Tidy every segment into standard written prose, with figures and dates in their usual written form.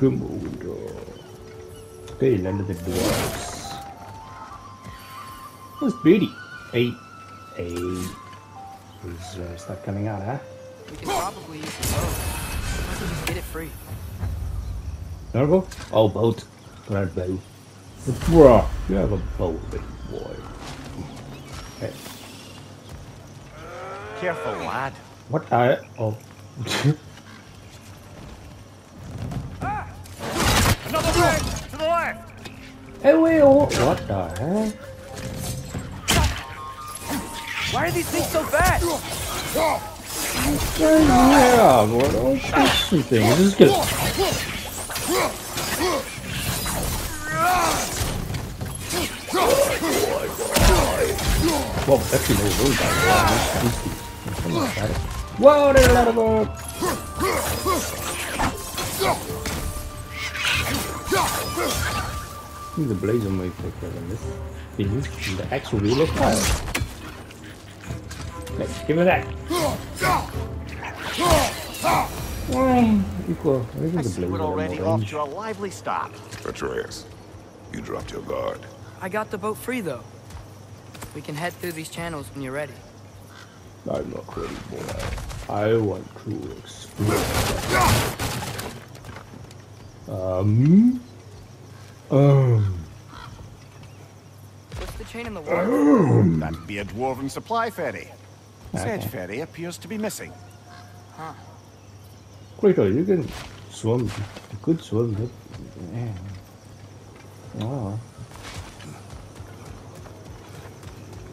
Fimbulwinter. Okay, land of the dwarves. What's beauty? Hey. There's stuff coming out, huh? We could probably use the boat. Unless we just get it free. Nargo? Oh, boat. Not bow. Bruh, you have a boat, big boy. Hey. Careful, lad. What are... Oh. Another road! To the left! Hey, wait, what the heck? Why are these things so bad? Yeah, what are these things? This is good. Whoa, actually, no, those guys. Whoa, there's a lot of them. I think the blaze on my pick than this. Is the axe will reload fire. Give me that. Why? Equal. I see it already off to a lively stop. Atreus, you dropped your guard. I got the boat free, though. We can head through these channels when you're ready. I'm not ready for that. I want to explore. What's the chain in the water? That'd be a dwarven supply ferry. Sedge ferry appears to be missing. Huh. Quito, you can swim. You could swim, but... Yeah. Oh.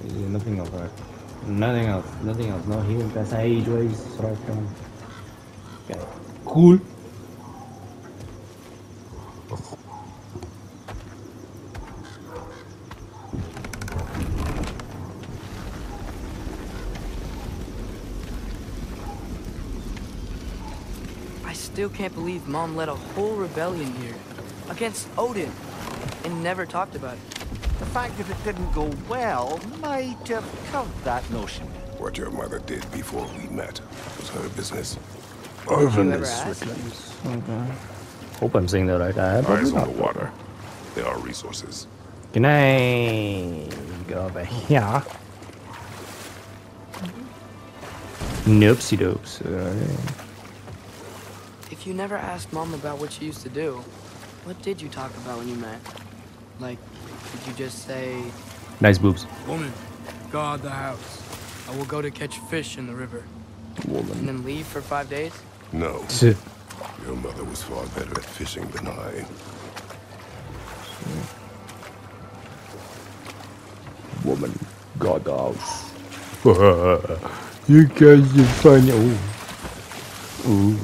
Is there nothing else, right? Nothing else. No healing passageways. Right, come on. Okay. Cool. I still can't believe Mom led a whole rebellion here, against Odin, and never talked about it. The fact that it didn't go well might have culled that notion. What your mother did before we met was her business. Okay. Hope I'm saying that right. Eyes on the water. There are resources. Can I go over here? Noopsy dopes. If you never asked Mom about what she used to do, what did you talk about when you met? Like, did you just say... Nice boobs. Woman, guard the house. I will go to catch fish in the river. Woman. And then leave for 5 days? No. Your mother was far better at fishing than I. Woman, guard the house. You guys are funny. Ooh. Ooh.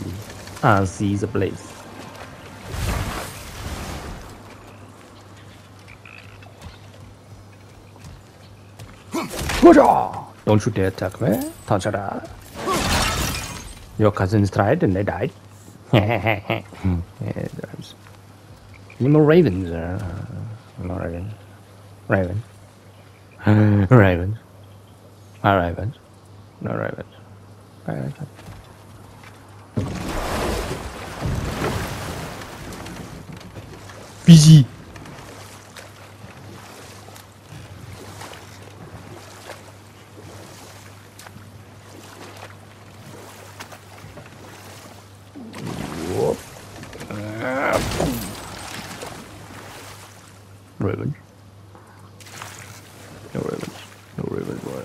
I see the place. Don't you dare attack me, Tanjara. Your cousins tried and they died. Any more ravens? No raven. Raven. Raven. No ravens. No ravens. Busy. Raven. No raven. No raven, boy.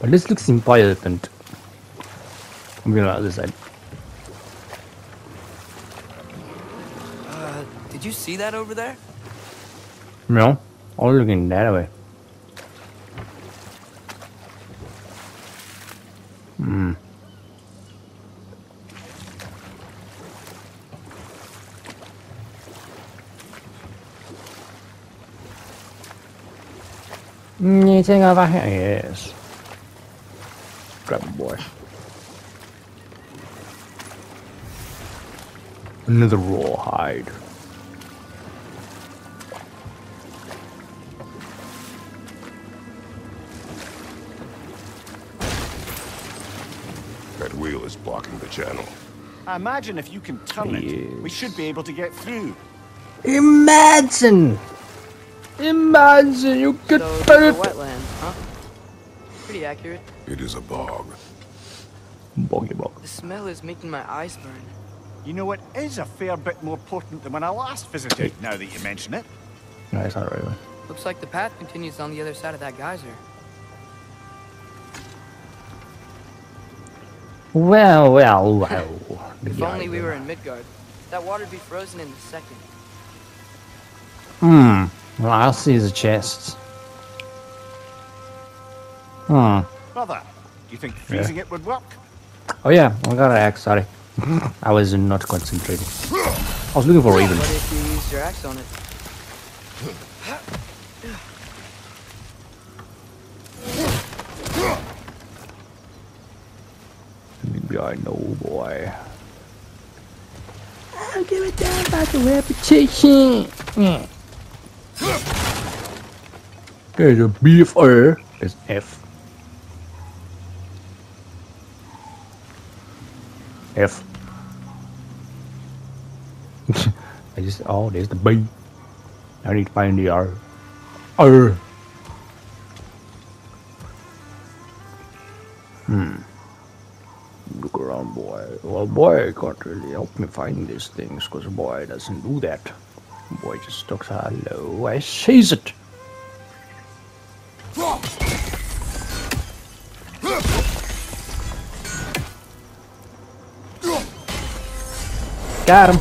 But this looks important. I'm going to the other side. Did you see that over there? No, I was looking that way. Hmm. Anything over here? Yes. Grab a boy. Another rawhide. That wheel is blocking the channel. I imagine if you can turn it, we should be able to get through. Imagine! Imagine you could turn it! Wetland, huh? Pretty accurate. It is a bog. Boggy bog. The smell is making my eyes burn. You know, it is a fair bit more potent than when I last visited, now that you mention it. No, it's not really. Looks like the path continues on the other side of that geyser. Well, well, well. If only we were in Midgard. That water'd be frozen in a second. Hmm. Well, I'll see the chests. Hmm. Brother, do you think freezing it would work? Oh yeah, I got an axe, sorry. I was not concentrating. I was looking for Raven. What if you used your axe on it? Maybe I know, boy. I'll give it down about the reputation. Okay, the BFR is F. F. I just there's the B. I need to find the R. R. Look around, boy. Well, boy can't really help me find these things because boy doesn't do that. Boy just talks hello. I sees it. Got him.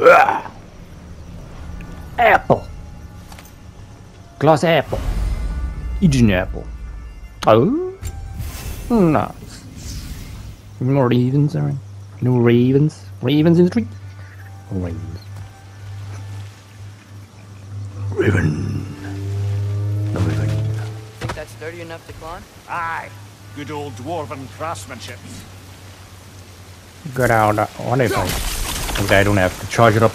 Ugh. Apple. Glass apple. Eating apple. Oh, nice. No ravens, sorry. No ravens. Ravens in the tree. Ravens. Raven. No raven. Think that's sturdy enough to climb? Aye. Good old dwarven craftsmanship. Good old. What if I don't have to charge it up?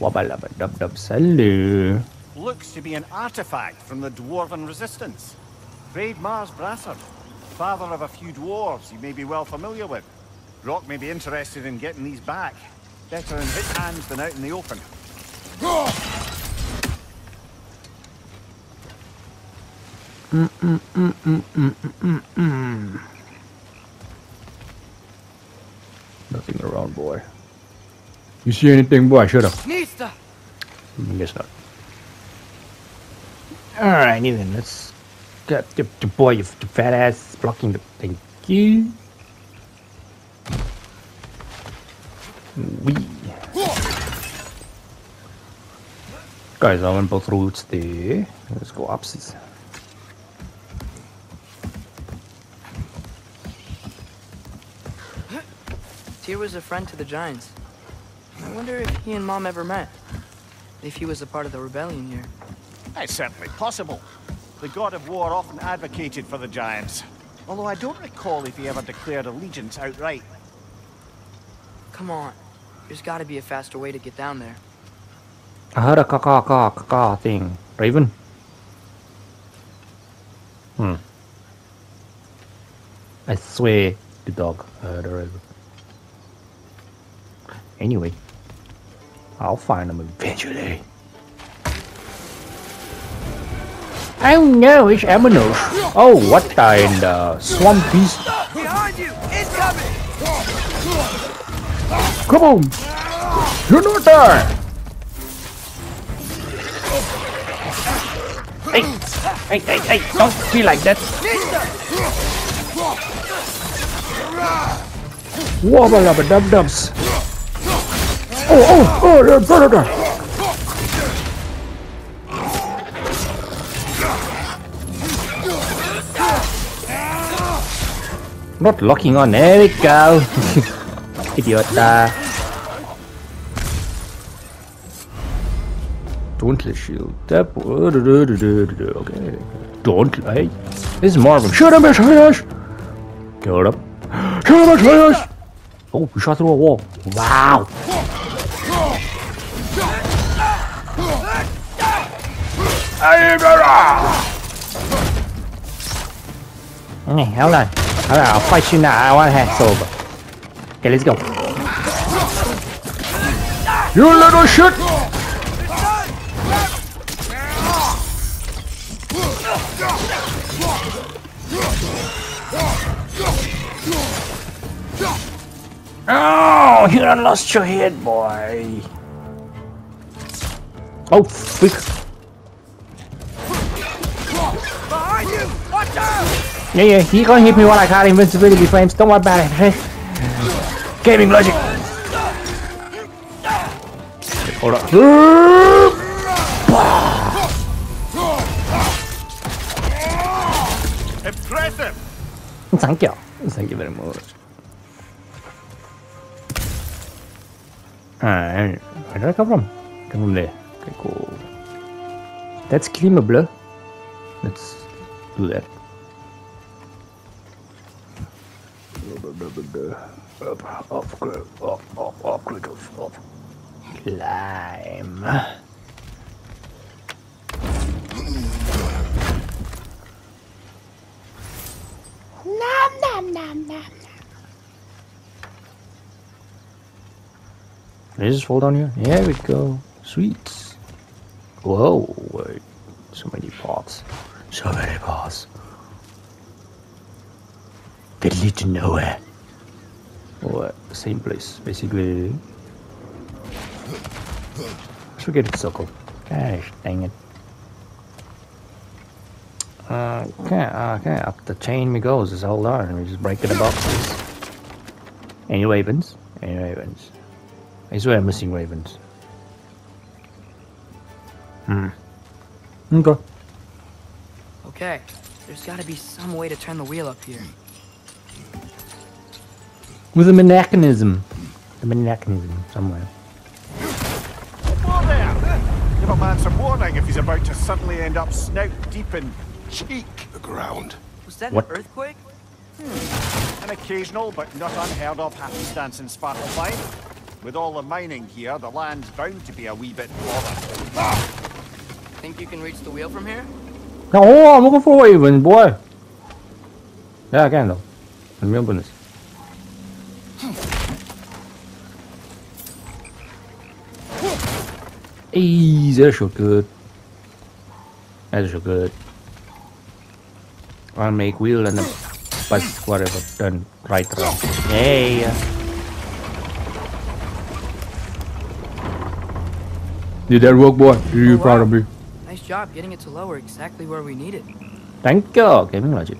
Wobba-lubba-dub-dub saloo. Looks to be an artifact from the dwarven resistance. Raidmar's Brassard, father of a few dwarves you may be well familiar with. Rock may be interested in getting these back. Better in his hands than out in the open. Nothing around, boy. You see anything, boy? Shut up. Guess not. Alright, then let's get the boy, the fat ass blocking the thing. Thank you. Wee. Guys, I went both routes there. Let's go upstairs. Tyr was a friend to the giants. I wonder if he and Mom ever met. If he was a part of the rebellion here. That's certainly possible. The god of war often advocated for the giants. Although I don't recall if he ever declared allegiance outright. Come on. There's gotta be a faster way to get down there. I heard a caw-caw-caw-caw thing. Raven? I swear the dog heard a raven. Anyway, I'll find them eventually. Oh no, it's Emonos. Oh, what the in the swamp beast? Behind you, incoming! Come on! You're not there! Hey, hey, hey, hey! Don't be like that! Wobble-lubba-dub-dubs! Oh, oh, oh, brother! Not locking on, there we go! Idiota! Dauntless shield. Okay. Dauntless. This is more of a. Shoot him, Atreus! Kill him. Shoot him, Atreus! Oh, we shot through a wall. Wow! Hey, hold on, I'll fight you now. I want hacks over. Okay, let's go. You little shit! Oh, you done lost your head, boy. Oh, freak. Behind you! Watch out! Yeah, he gonna hit me while I got invincibility frames. Don't worry about it. Gaming logic. Hold on. Impressive. Thank you. Thank you very much. Alright, where did I come from? Come from there. Okay, cool. That's climbable. Let's do that. Up. Climb. Nom nom nom nom. Can I just fall down here? Here we go. Sweet. Whoa, wait. So many paths. So many paths. They lead to nowhere. Or same place, basically. Let's forget it, circle. Gosh dang it. Okay, up the chain we goes. Just hold on and we just break the boxes. Any ravens? Any ravens? I swear I'm missing ravens. Okay. Okay. There's gotta be some way to turn the wheel up here. With a mechanism. The mechanism somewhere. Whoa there! Give a man some warning if he's about to suddenly end up snout deep in cheek. The ground. Was that an earthquake? An occasional but not unheard of happenstance in Svartalfheim. With all the mining here, the land's bound to be a wee bit bothered. Think you can reach the wheel from here? No, I'm looking for even, boy. Yeah, I can though. Remember this. Easy, that's so good. That's so good. I'll make wheel and but whatever done right around. Hey. Did that work, boy? Are you proud of me? Nice job getting it to lower exactly where we need it. Thank you. Gaming logic.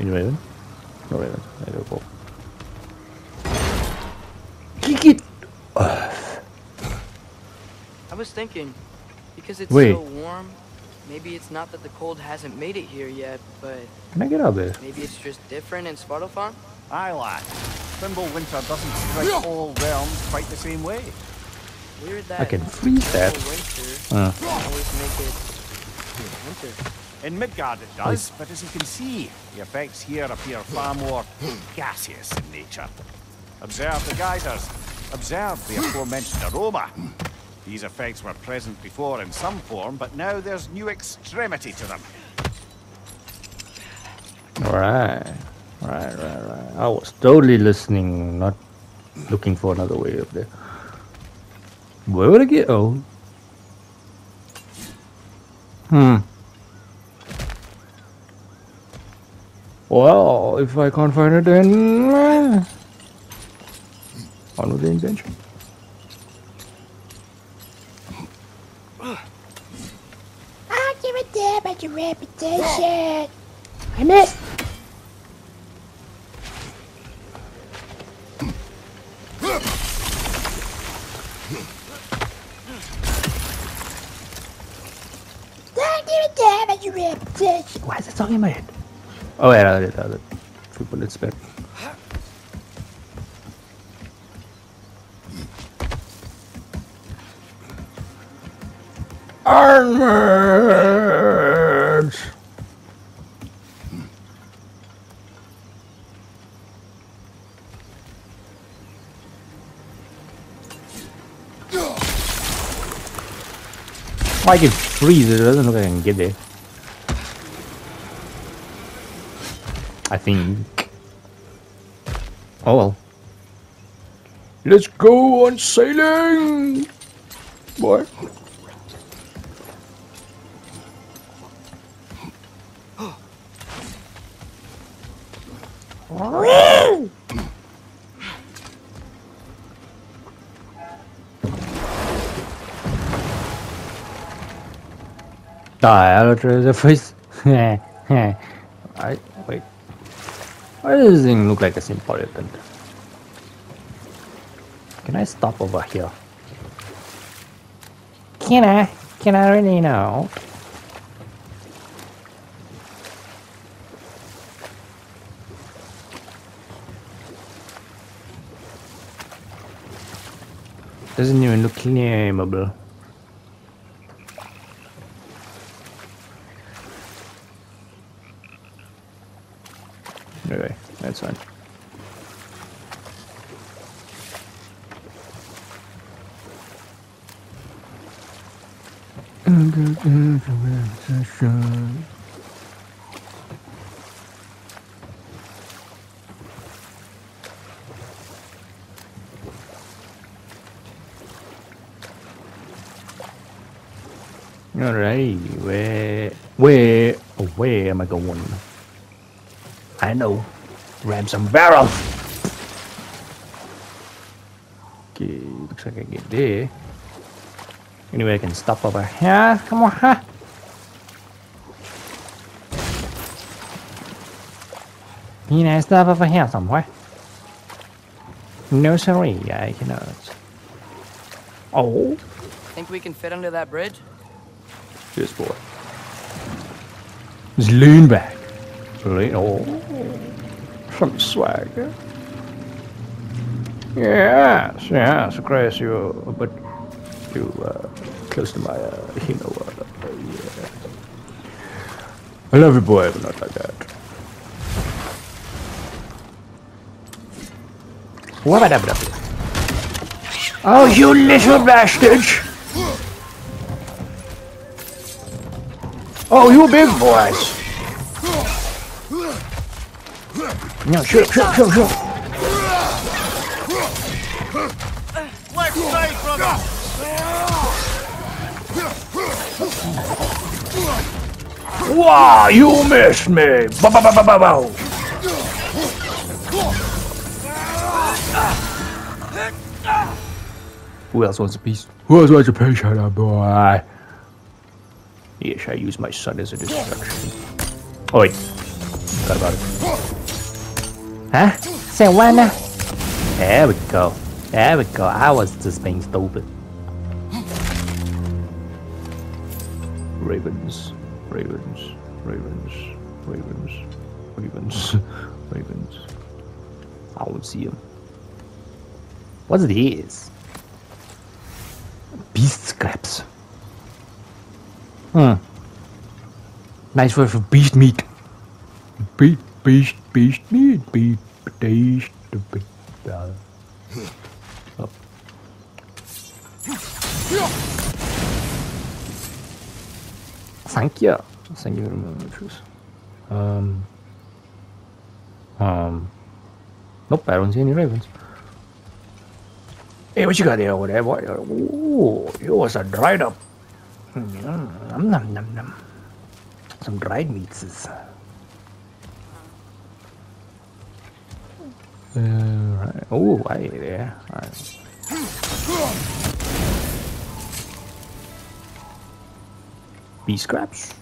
Any raven? No raven. There we go. Kick it! I was thinking, because it's so warm, maybe it's not that the cold hasn't made it here yet, but... Can I get out there? Maybe it's just different in Svartalfheim? Aye, lad. Fimbulwinter doesn't strike all realms quite the same way. I can freeze that. In Midgard it does, but as you can see, the effects here appear far more gaseous in nature. Observe the geysers. Observe the aforementioned aroma. These effects were present before in some form, but now there's new extremity to them. Right. I was totally listening, not looking for another way up there. Where would I get? Oh. Well, if I can't find it, then on with the invention. I'll give a damn about your reputation. I missed. Why is that song in my head? Oh yeah, I did. 2 bullets back. Armored! Oh, I can freeze it. It doesn't look like I can get there. I think. Oh well. Let's go on sailing, boy. Alfheim the first. Wait. Why does this thing look like it's important? Can I stop over here? Can I? Can I really know? Doesn't even look claimable. Okay, that's fine. Alright, where am I going? I know. Grab some barrels. Okay, looks like I get there. Anyway, I can stop over here. Come on, huh? Can I stop over here somewhere? No, sorry, I cannot. Oh. Think we can fit under that bridge? Yes, boy. Just lean back. Lean. Oh. Some swag. Yes, yes, of course you. But you close to my, you know what? Yeah. I love you, boy, but not like that. What about that? Oh, you little bastard! Oh, you big boys! No, shoot. Let's stay from us. Wow, you missed me. Bow. Who else wants a piece? Who else wants a piece, shut boy? Yes, I use my son as a distraction. Oh, wait. Forgot about it. Huh? Say what now? There we go. There we go. I was just being stupid. Ravens. I won't see him. What's this? Beast scraps. Hmm. Nice word for beast meat. Beast meat. Oh. Thank you very much. Nope, I don't see any ravens. Hey, what you got there over there, boy? Ooh, it was a dried up. Nom. Some dried meats. Right. Oh, why there? Right. Beast scraps.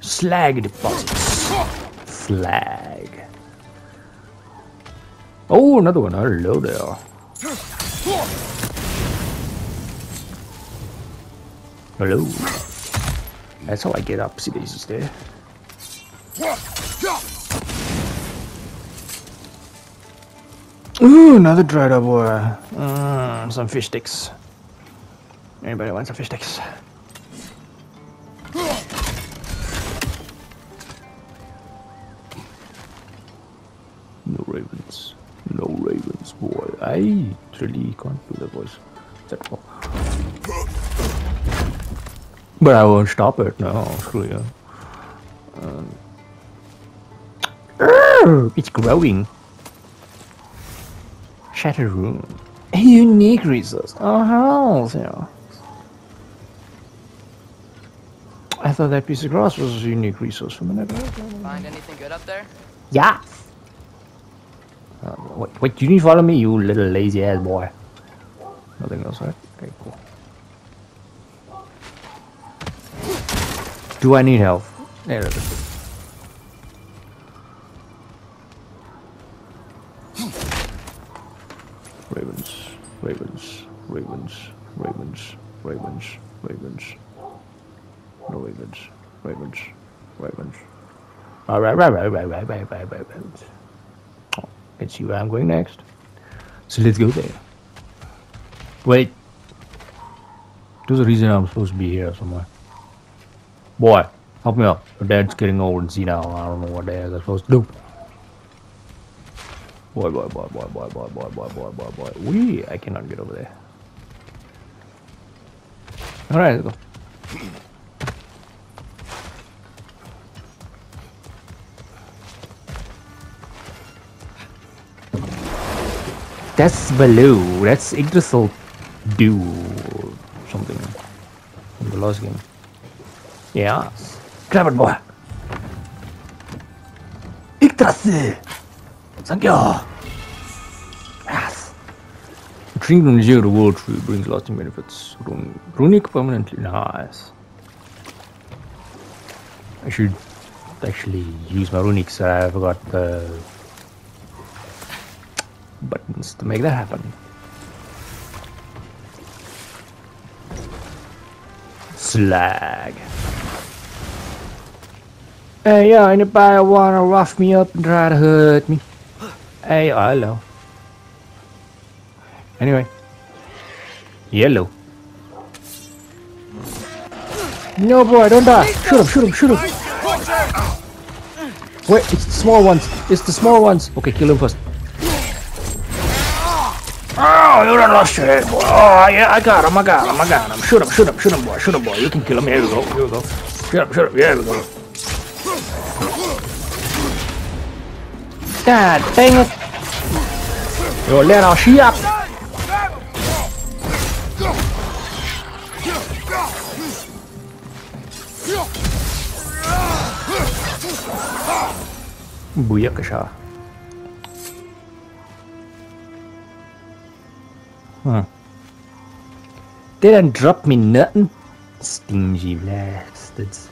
Slag deposits. Slag. Oh, another one. Hello there. Hello. That's how I get up. See these there. Ooh, another dried up boy. Some fish sticks. Anybody want some fish sticks? No ravens, boy. I really can't do the voice. That's all. But I won't stop it now, screw you. It's growing. Shattered room. Unique resource. Oh, yeah. I thought that piece of grass was a unique resource for a minute. Find anything good up there? Yeah. Wait, you need to follow me, you little lazy ass boy. Nothing else, right? Okay, cool. Do I need health? Yeah, that's good. Ravens. All right. Let's see where I'm going next. So let's go there. Wait. There's a reason I'm supposed to be here somewhere. Boy, help me out. My dad's getting old and senile. I don't know what the hell I'm supposed to do. Boy. Wee, I cannot get over there. All right, let's go. That's Baloo, that's Yggdrasil do something from the last game. Yeah, grab it, boy. Yggdrasil! Thank you! Yes! The tree from the world tree brings lasting benefits. Runic permanently. Nice. I should actually use my runics, so I forgot the buttons to make that happen. Slag. Hey, yo, anybody wanna rough me up and try to hurt me? Hey, oh, hello. Anyway, yellow. No, boy, don't die. Shoot him. Wait, it's the small ones. Okay, kill him first. Oh, you done lost your head, boy. Oh, yeah, I got him. Shoot him, boy. You can kill him. Here we go. Shoot him. Here we go. God dang it. Yo, let our she up. Booyakasha. Huh. They done drop me nothing. Stingy bastards.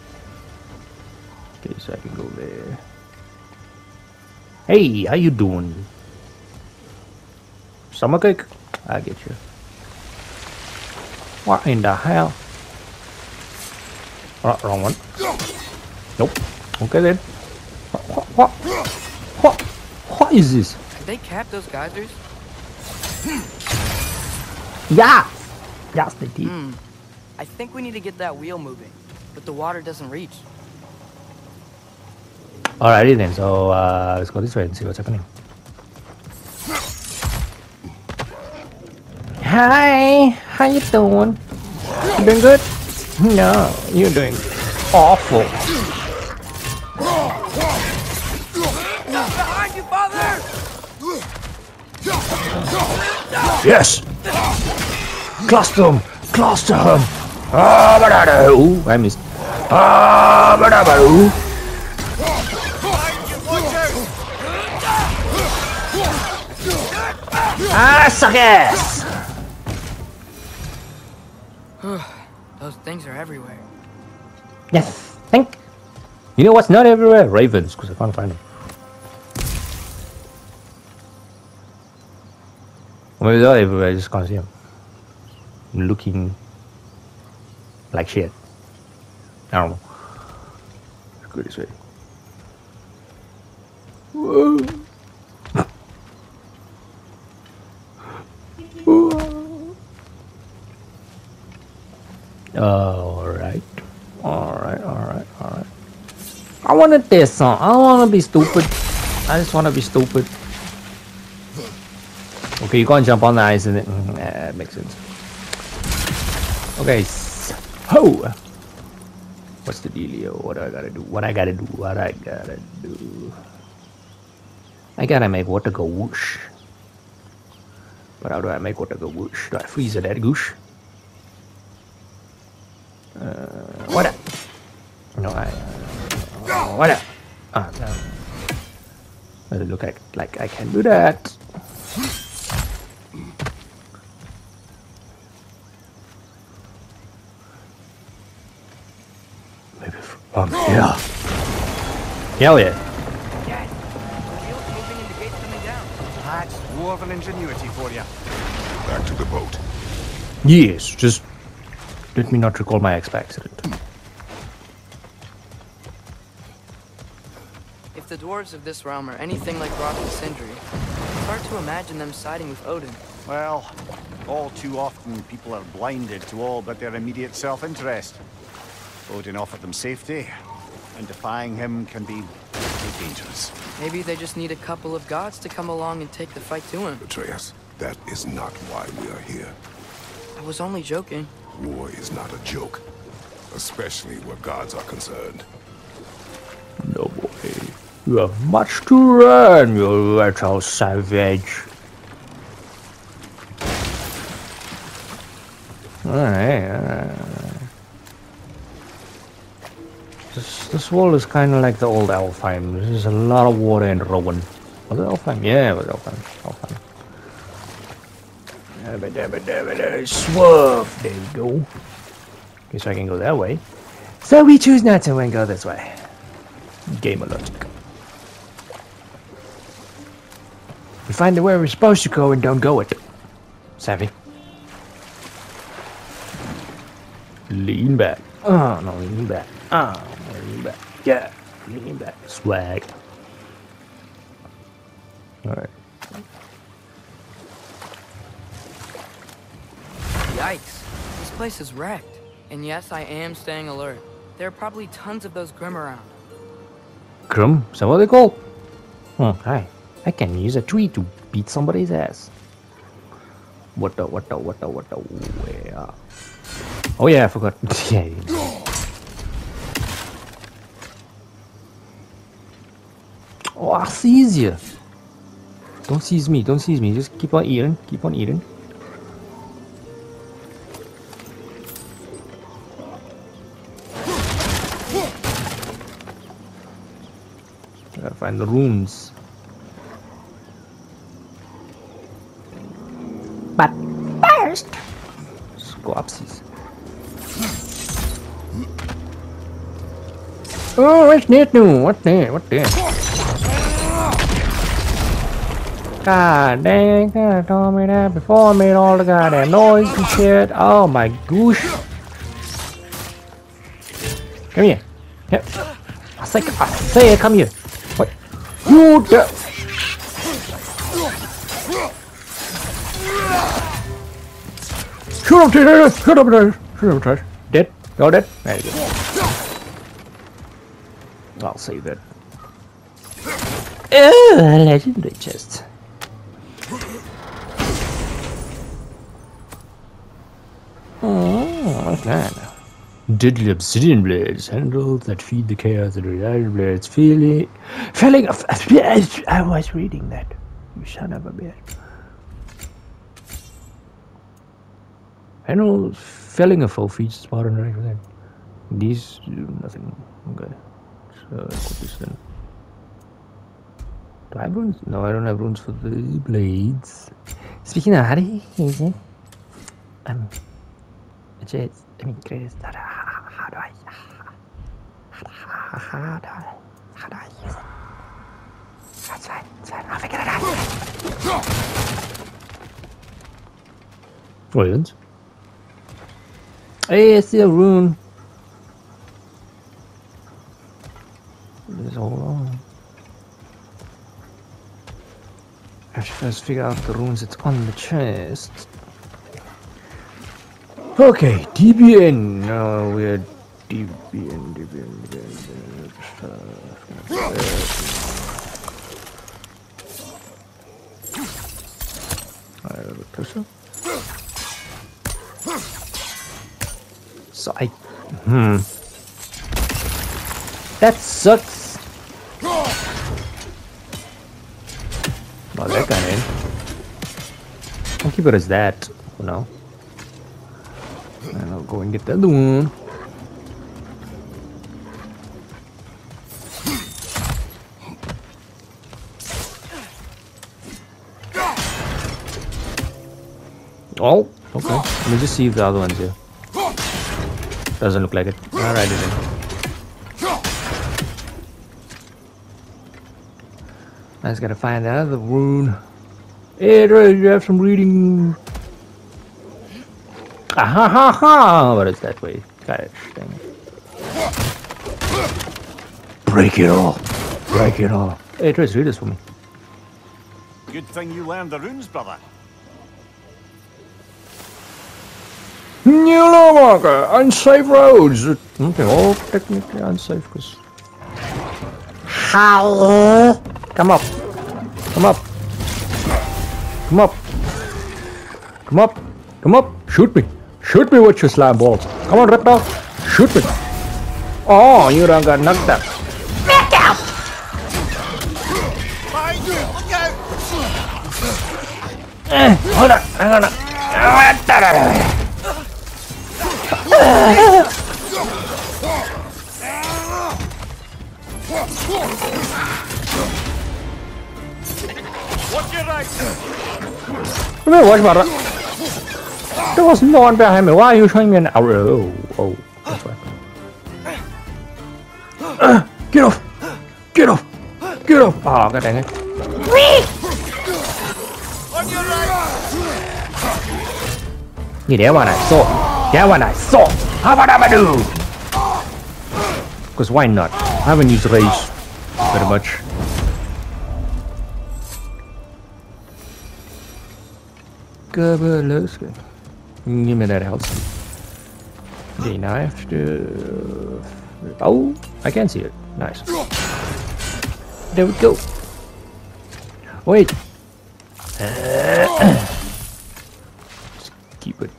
Okay, so I can go there. Hey, how you doing? Summer cake? I get you. What in the hell? Oh, wrong one. Nope. Okay then. What is this? Did they cap those geysers? Yeah! Yes, they did. I think we need to get that wheel moving, but the water doesn't reach. Alrighty then, so let's go this way and see what's happening. Hi! How you doing? You doing good? No, you're doing awful. Behind you, father! Yes! Cluster him! Oh, I missed. Oh, ah, suck ass! Those things are everywhere. Yes, think. You know what's not everywhere? Ravens, because I can't find them. Or maybe they're everywhere, I just can't see them. I'm looking like shit. I don't know. Let's go this way. Whoa. Alright. I wanted this song. I don't wanna be stupid. I just wanna be stupid. Okay, you can't jump on the ice and it makes sense. Okay, so What's the dealio? What do I gotta do? What I gotta do? What I gotta do? I gotta make water go whoosh. But how do I make water go whoosh? Do I freeze it at goosh? What up? No, I... what up? Ah, no. Doesn't look like I can do that. Maybe from here. Hell yeah. Dwarven ingenuity for you. Back to the boat. Yes, just let me not recall my ex by accident. If the dwarves of this realm are anything like Roth and Sindri, it's hard to imagine them siding with Odin. Well, all too often people are blinded to all but their immediate self-interest. Odin offered them safety, and defying him can be dangerous. Maybe they just need a couple of gods to come along and take the fight to him. Atreus, that is not why we are here. I was only joking. War is not a joke, especially where gods are concerned. No boy, you have much to learn, you little savage. Alright, This world is kind of like the old Alfheim. There's a lot of water and ruin. Was it Alfheim? Yeah, it was Alfheim. Dabba dabba dabba. Swerve! There we go. Guess I can go that way. So we choose not to and go this way. Gamer logic. We find the way we're supposed to go and don't go it. Savvy. Lean back. Oh, no, lean back. Oh. Yeah, lean back. Swag. Alright. Yikes. This place is wrecked. And yes, I am staying alert. There are probably tons of those Grimm around. Grimm? Is that what they call? Oh, hi. I can use a tree to beat somebody's ass. What the, where? Oh yeah, I forgot. Yeah. Oh, I seize you. Don't seize me. Just keep on eating. Gotta find the runes. But first, let's go upstairs. Oh, what's that new? What there? God dang, could have told me that before I made all the goddamn noise and shit. Oh my gosh. Come here. Yep. I say, come here. What? You the... Shoot him, Trash. Dead? You're dead? There you go. I'll save that. Oh, a legendary chest. Oh, what's that? Deadly obsidian blades, handles that feed the chaos of the obsidian blades, Felling of... I was reading that. You son of a bitch. Handles felling of foe feeds the spot on the right. These do nothing. Okay. So, put this then. Do I have runes? No, I don't have runes for the blades. Speaking of hurry, Atreus, how do I use it? That's fine, I'll figure it out. Brilliant. Hey, I see a rune. There's all wrong. I should first figure out the runes that's on the chest. Okay, DBN. No, we're DBN. So I. That sucks. Oh, that got in. How good is that? Oh, no. And I'll go and get the other one. Oh, okay. Let me just see if the other one's here. Doesn't look like it. Alright, then. I just gotta find the other rune. Hey, Atreus, you have some reading. Ah ha ha ha! But it's that way. Gosh, dang it. Break it all. Break it all. Hey, Atreus, read this for me. Good thing you learned the runes, brother. New law marker! Unsafe roads! Okay, all technically unsafe because... How? Come up! Come up! Come up! Come up! Come up! Shoot me! Shoot me with your slime balls! Come on, reptile! Shoot me! Oh, you done got knocked out! Knocked out! Hold on! I'm gonna... What's your right? Come here, watch about. There was no one behind me. Why are you showing me an arrow? Oh, that's right. Get off! Get off! Get off! Oh, god dang it. On your right. Yeah, that one I saw. That one I saw! How about I do? Because why not? I haven't used rage very much. Give me that health. Okay, now I have to... Oh, I can see it. Nice. There we go. Wait. Just keep it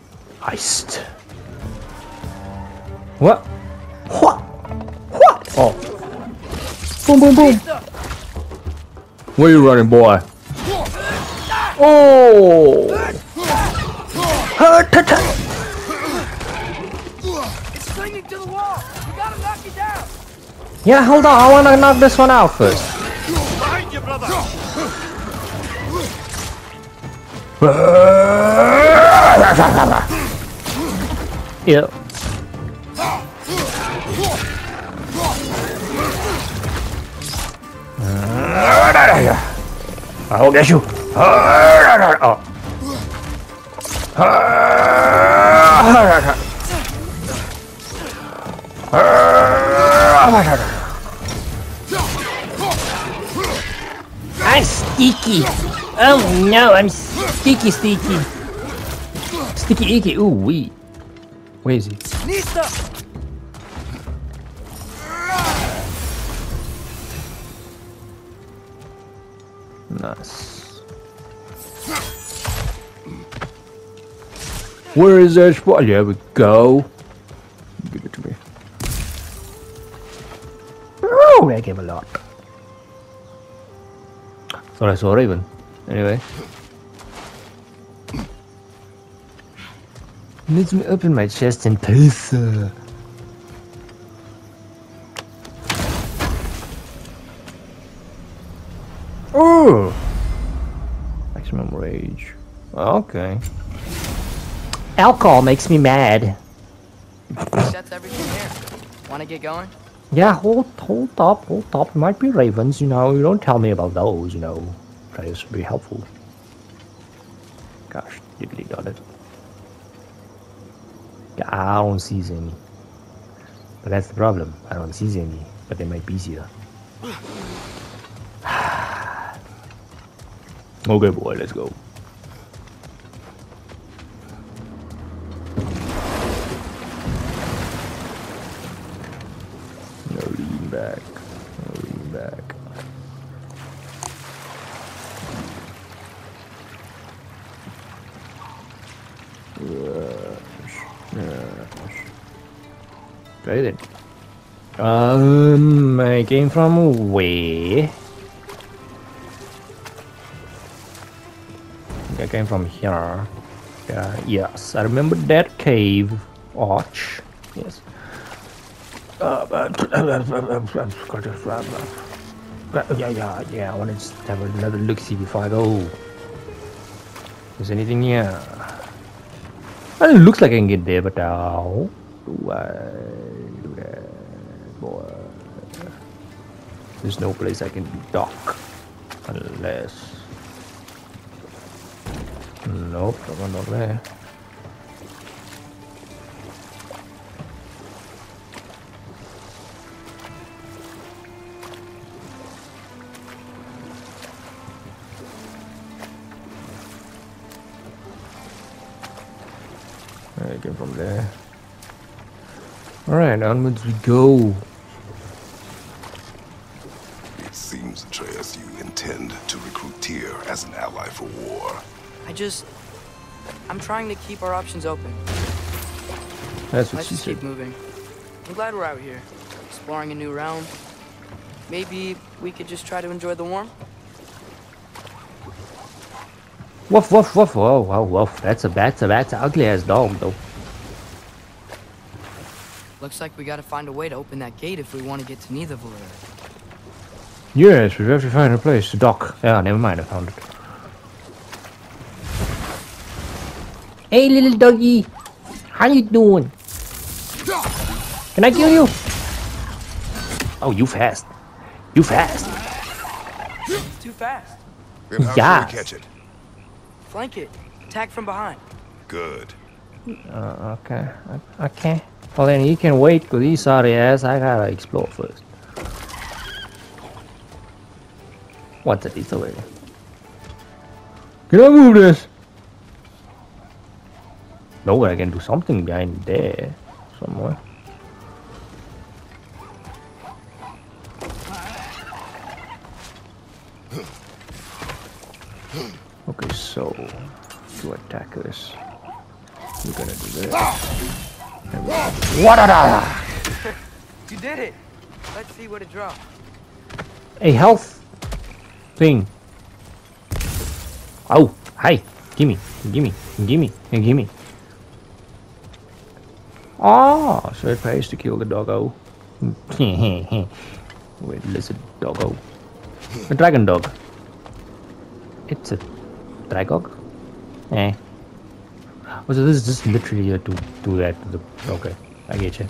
iced. What? What? What? Oh. Boom, boom, boom. Where you running, boy? Oh. It's clinging to the wall. We gotta knock it down. Yeah, hold on. I wanna knock this one out first. Behind you, brother. Yeah. I'll get you. Oh. I'm sticky. Oh no, I'm sticky, sticky. Sticky, icky. Ooh, wee. Where is he? Nice. Where is that spot? There we go. Give it to me. Oh, that gave a lot. Thought I saw Raven. Anyway. Let me open my chest in peace. Oh! Maximum rage. Okay. Alcohol makes me mad. That's everything here. Wanna get going? Yeah, hold up, hold up. It might be ravens, you know. You don't tell me about those, you know. That is be helpful. Gosh, diddly got it. I don't see any. But that's the problem. I don't see any. But they might be here. Okay, boy, let's go. No, lean back. No, lean back. Yes. Yes. Okay, then. I came from away. I came from here. Yes, I remember that cave arch. Yes. Yeah, I want to have another look see before I go. Is anything here? Well, it looks like I can get there, but how do I do that, boy? There's no place I can dock unless. Nope, I'm going over there. I came from there. Alright, onwards we go. It seems, Atreus, you intend to recruit Tyr as an ally for war. I'm trying to keep our options open. That's what she said. Let's keep moving. I'm glad we're out here, exploring a new realm. Maybe we could just try to enjoy the warmth. Woof woof woof! Oh wow, woof! That's a ugly ass dog though. Looks like we got to find a way to open that gate if we want to get to Nidavellir. Yes, we have to find a place to dock. Yeah, never mind, I found it. Hey little doggy, how you doing? Can I kill you? Oh, you fast. You fast. Too fast. Yeah. Catch it. Flank it. Attack from behind. Good. Okay. Well then you can wait for these sorry ass. I gotta explore first. What's it? It's away. Can I move this? No, I can do something behind there, somewhere. Okay, so to attack this, we're gonna do this. What? You did it. Let's see what it dropped. A health thing. Oh, hi! Gimme. Ah, so it pays to kill the doggo. Wait, lizard doggo. A dragon dog. It's a dragog? Eh. Oh, so this is just literally to do that to the... Okay, I get you.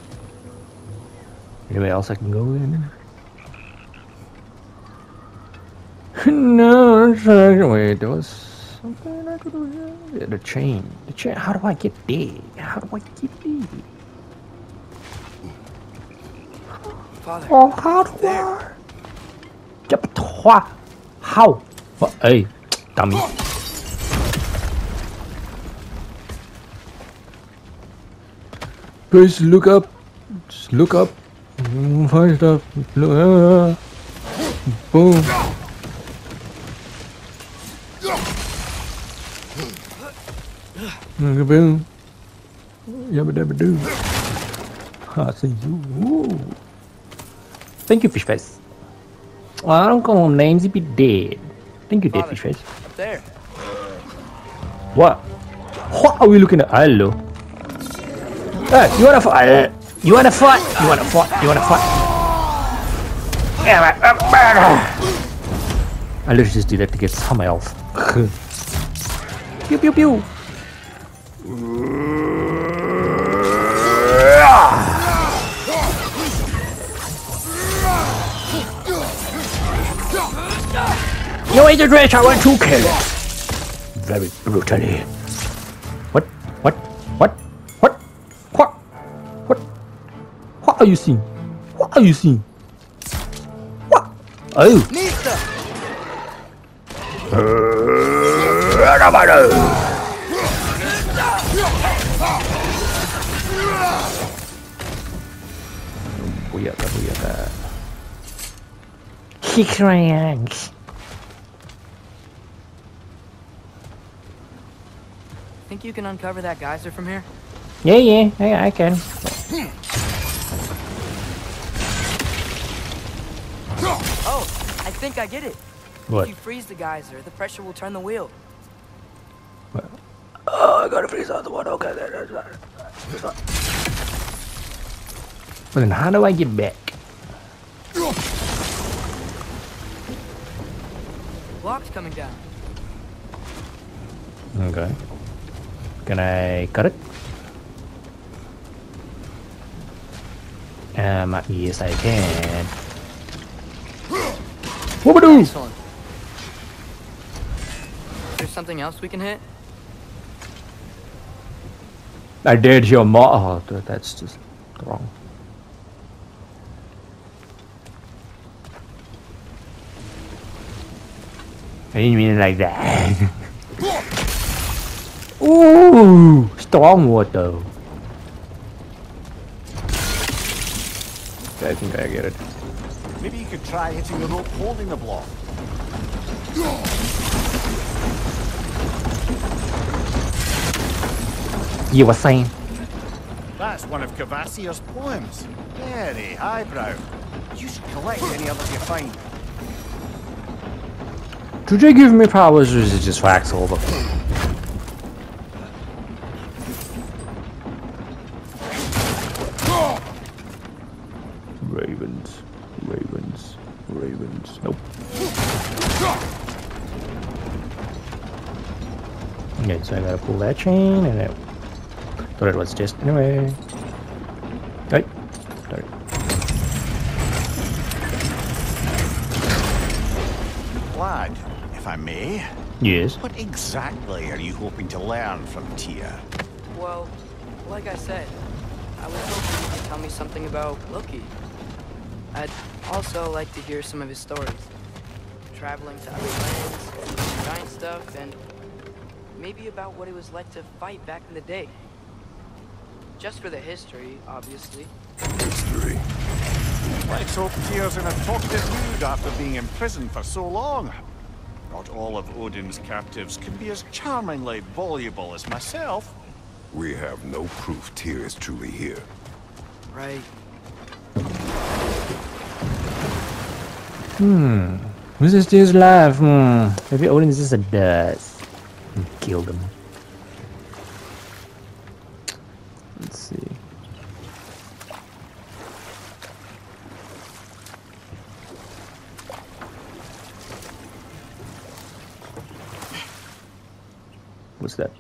Anywhere else I can go in? No, wait, there was something I could do here. Yeah, the chain. The chain. How do I get there? Father, oh, how do I? How? What? Hey, dummy. Please look up. Just look up. Find stuff. Boom. Boom. Yabba-dabba-doo. I see you. Ooh. Thank you, fish face. Oh, I don't call him names, he'd be dead. Thank you, dead fish face. Up there. What? What are we looking at? Hello. Hey, you wanna fight? You wanna fight? I literally just do that to get some health. Pew pew pew. No, it's a dress, I want to kill it. Very brutally. What? What are you seeing? What? Oh. Booyaka. Six ranks. Think you can uncover that geyser from here? Yeah, I can. Oh, I think I get it. What? If you freeze the geyser, the pressure will turn the wheel. What? Oh, I gotta freeze the other one. Okay, there, there. But then how do I get back? Block's coming down. Okay. Can I cut it? Yes, I can. What we do? Excellent. There's something else we can hit. I did hear more. Oh, that's just wrong. I didn't mean it like that. Ooh, strong water. Okay, I think I get it. Maybe you could try hitting the rope holding the block. You were saying? That's one of Cavassier's poems. Very highbrow. You should collect any others you find. Do they give me powers, or is it just wax over? Ravens, ravens, ravens. Nope. Okay, so I gotta pull that chain, and I thought it was just anyway. Right. Lad, if I may. Yes. What exactly are you hoping to learn from Tia? Well, like I said, I was hoping you could tell me something about Loki. I'd also like to hear some of his stories. Traveling to other planets, giant stuff, and maybe about what it was like to fight back in the day. Just for the history, obviously. History. Let's hope Tyr's in a talkative mood after being imprisoned for so long. Not all of Odin's captives can be as charmingly voluble as myself. We have no proof Tyr is truly here. Right. This is Tyr's life. Maybe Odin is just a dust. And killed him. Let's see. What's that?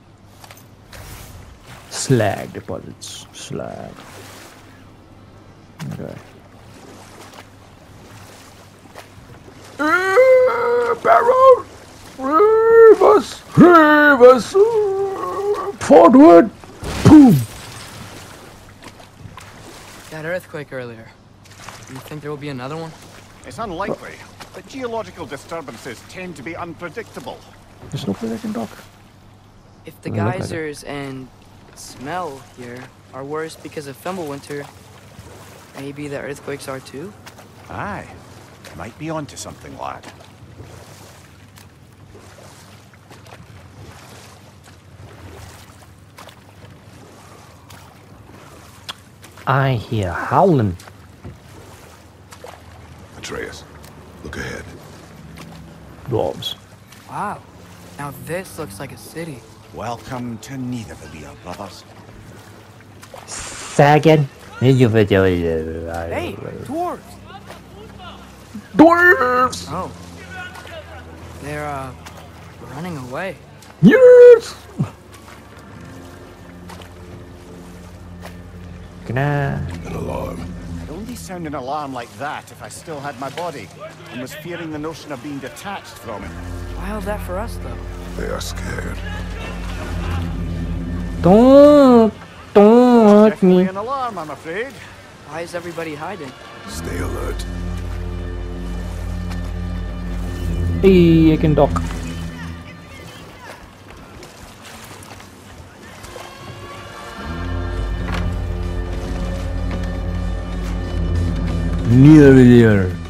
Slag deposits. Slag. Okay. Barrel! Reverse! Reverse! Forward! Boom! That earthquake earlier. Do you think there will be another one? It's unlikely, but geological disturbances tend to be unpredictable. There's no place I can dock. If the geysers and smell here are worse because of Fimbulwinter, maybe the earthquakes are too? Aye. Might be onto something, lad. I hear howling. Atreus, look ahead. Dwarves. Wow. Now this looks like a city. Welcome to Nidavellir, brothers. Second, Nidavellir. Hey, dwarves! Dwarves! Oh. They're, running away. Yes! An alarm. I'd only sound an alarm like that if I still had my body and was fearing the notion of being detached from it. Wild that for us, though. They are scared. Don't hurt me. An alarm, I'm afraid. Why is everybody hiding? Stay alert. Hey, I can dock. Near here.